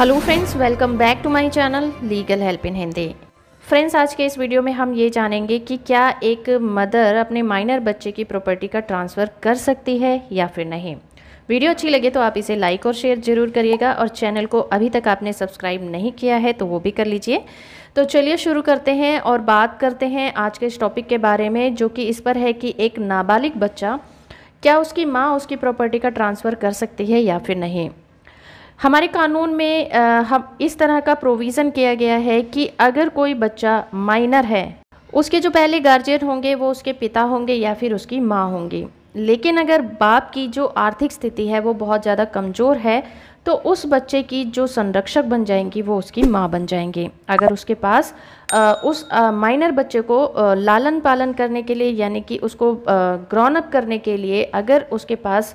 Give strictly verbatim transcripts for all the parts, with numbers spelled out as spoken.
Hello friends, welcome back to my channel legal help in Hindi. Friends, आज के इस video में हम ये जानेंगे कि क्या एक मदर अपने माइनर बच्चे की प्रॉपर्टी का ट्रांसफ़र कर सकती है या फिर नहीं। वीडियो अच्छी लगे तो आप इसे लाइक और शेयर ज़रूर करिएगा और चैनल को अभी तक आपने सब्सक्राइब नहीं किया है तो वो भी कर लीजिए। तो चलिए शुरू करते हैं और बात करते हैं आज के इस टॉपिक के बारे में, जो कि इस पर है कि एक नाबालिग बच्चा, क्या उसकी माँ उसकी प्रॉपर्टी का ट्रांसफ़र कर सकती है या फिर नहीं। हमारे कानून में आ, हम इस तरह का प्रोविज़न किया गया है कि अगर कोई बच्चा माइनर है, उसके जो पहले गार्जियन होंगे वो उसके पिता होंगे या फिर उसकी माँ होंगी। लेकिन अगर बाप की जो आर्थिक स्थिति है वो बहुत ज़्यादा कमज़ोर है तो उस बच्चे की जो संरक्षक बन जाएंगी वो उसकी माँ बन जाएंगी। अगर उसके पास आ, उस आ, माइनर बच्चे को आ, लालन पालन करने के लिए, यानी कि उसको ग्रोन अप करने के लिए अगर उसके पास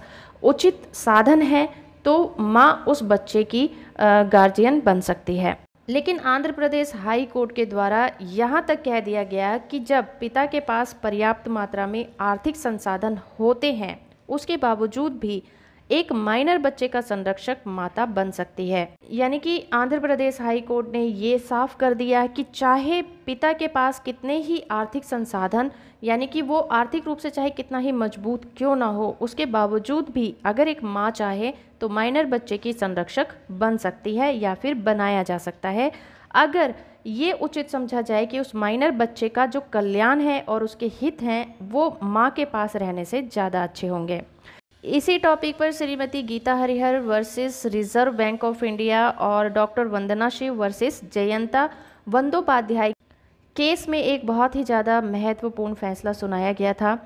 उचित साधन है तो माँ उस बच्चे की गार्जियन बन सकती है। लेकिन आंध्र प्रदेश हाई कोर्ट के द्वारा यहाँ तक कह दिया गया कि जब पिता के पास पर्याप्त मात्रा में आर्थिक संसाधन होते हैं, उसके बावजूद भी एक माइनर बच्चे का संरक्षक माता बन सकती है। यानी कि आंध्र प्रदेश हाई कोर्ट ने ये साफ कर दिया कि चाहे पिता के पास कितने ही आर्थिक संसाधन, यानी कि वो आर्थिक रूप से चाहे कितना ही मजबूत क्यों ना हो, उसके बावजूद भी अगर एक माँ चाहे तो माइनर बच्चे की संरक्षक बन सकती है या फिर बनाया जा सकता है, अगर ये उचित समझा जाए कि उस माइनर बच्चे का जो कल्याण है और उसके हित हैं वो माँ के पास रहने से ज़्यादा अच्छे होंगे। इसी टॉपिक पर Shrimati Gita Harihar versus Reserve Bank of India और doctor Vandana Shiv versus Jayanta Bandopadhyay case में एक बहुत ही ज़्यादा महत्वपूर्ण फैसला सुनाया गया था।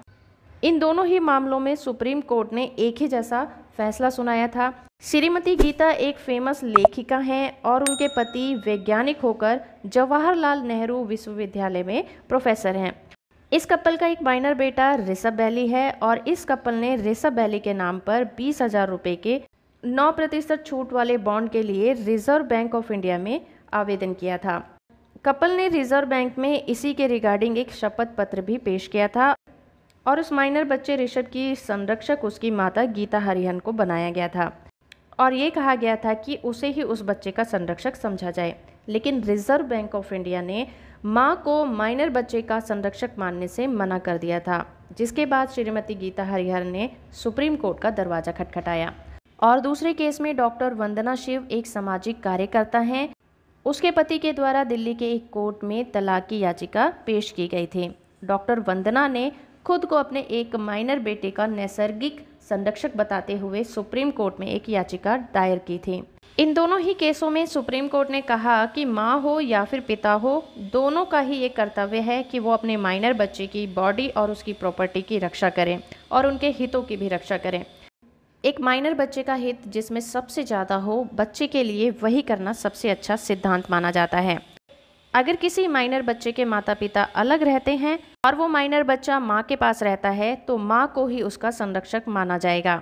इन दोनों ही मामलों में सुप्रीम कोर्ट ने एक ही जैसा फैसला सुनाया था। श्रीमती गीता एक फेमस लेखिका हैं और उनके पति वैज्ञानिक होकर जवाहरलाल नेहरू विश्वविद्यालय में प्रोफेसर हैं। इस कपल का एक माइनर बेटा ऋषभ बेली है और इस कपल ने ऋषभ बेली के नाम पर बीस हजार रुपये के नौ प्रतिशत छूट वाले बॉन्ड के लिए रिजर्व बैंक ऑफ इंडिया में आवेदन किया था। कपल ने रिजर्व बैंक में इसी के रिगार्डिंग एक शपथ पत्र भी पेश किया था और उस माइनर बच्चे ऋषभ की संरक्षक उसकी माता गीता हरिहरन को बनाया गया था और ये कहा गया था कि उसे ही उस बच्चे का संरक्षक समझा जाए। लेकिन रिजर्व बैंक ऑफ इंडिया ने माँ को माइनर बच्चे का संरक्षक मानने से मना कर दिया था, जिसके बाद श्रीमती गीता हरिहर ने सुप्रीम कोर्ट का दरवाज़ा खटखटाया। और दूसरे केस में डॉक्टर वंदना शिव एक सामाजिक कार्यकर्ता हैं, उसके पति के द्वारा दिल्ली के एक कोर्ट में तलाक की याचिका पेश की गई थी। डॉक्टर वंदना ने खुद को अपने एक माइनर बेटे का नैसर्गिक संरक्षक बताते हुए सुप्रीम कोर्ट में एक याचिका दायर की थी। इन दोनों ही केसों में सुप्रीम कोर्ट ने कहा कि माँ हो या फिर पिता हो, दोनों का ही ये कर्तव्य है कि वो अपने माइनर बच्चे की बॉडी और उसकी प्रॉपर्टी की रक्षा करें और उनके हितों की भी रक्षा करें। एक माइनर बच्चे का हित जिसमें सबसे ज़्यादा हो, बच्चे के लिए वही करना सबसे अच्छा सिद्धांत माना जाता है। अगर किसी माइनर बच्चे के माता पिता अलग रहते हैं और वो माइनर बच्चा माँ के पास रहता है तो माँ को ही उसका संरक्षक माना जाएगा।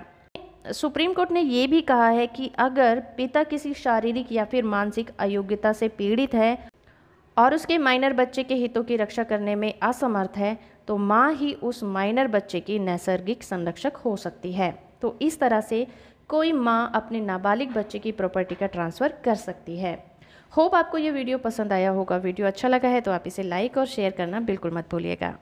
सुप्रीम कोर्ट ने ये भी कहा है कि अगर पिता किसी शारीरिक या फिर मानसिक अयोग्यता से पीड़ित है और उसके माइनर बच्चे के हितों की रक्षा करने में असमर्थ है तो माँ ही उस माइनर बच्चे की नैसर्गिक संरक्षक हो सकती है। तो इस तरह से कोई माँ अपने नाबालिग बच्चे की प्रॉपर्टी का ट्रांसफ़र कर सकती है। होप आपको ये वीडियो पसंद आया होगा। वीडियो अच्छा लगा है तो आप इसे लाइक और शेयर करना बिल्कुल मत भूलिएगा।